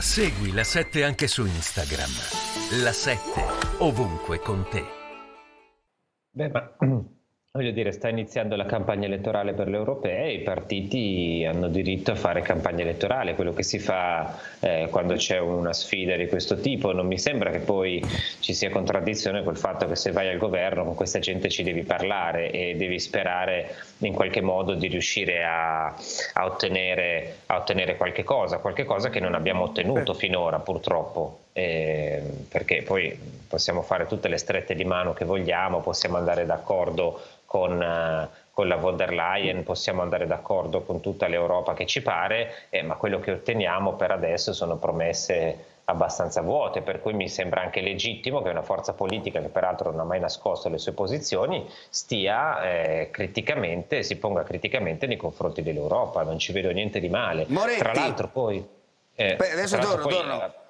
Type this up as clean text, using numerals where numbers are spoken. Segui La 7 anche su Instagram. La 7 ovunque con te. Beh, ma voglio dire, sta iniziando la campagna elettorale per le europee, i partiti hanno diritto a fare campagna elettorale, quello che si fa quando c'è una sfida di questo tipo. Non mi sembra che poi ci sia contraddizione col fatto che se vai al governo con questa gente ci devi parlare e devi sperare in qualche modo di riuscire a ottenere qualche cosa che non abbiamo ottenuto finora, purtroppo. Perché poi possiamo fare tutte le strette di mano che vogliamo, possiamo andare d'accordo con la von der Leyen, possiamo andare d'accordo con tutta l'Europa che ci pare, ma quello che otteniamo per adesso sono promesse abbastanza vuote, per cui mi sembra anche legittimo che una forza politica, che peraltro non ha mai nascosto le sue posizioni, si ponga criticamente nei confronti dell'Europa. Non ci vedo niente di male. Moretti. Tra l'altro poi... adesso torno.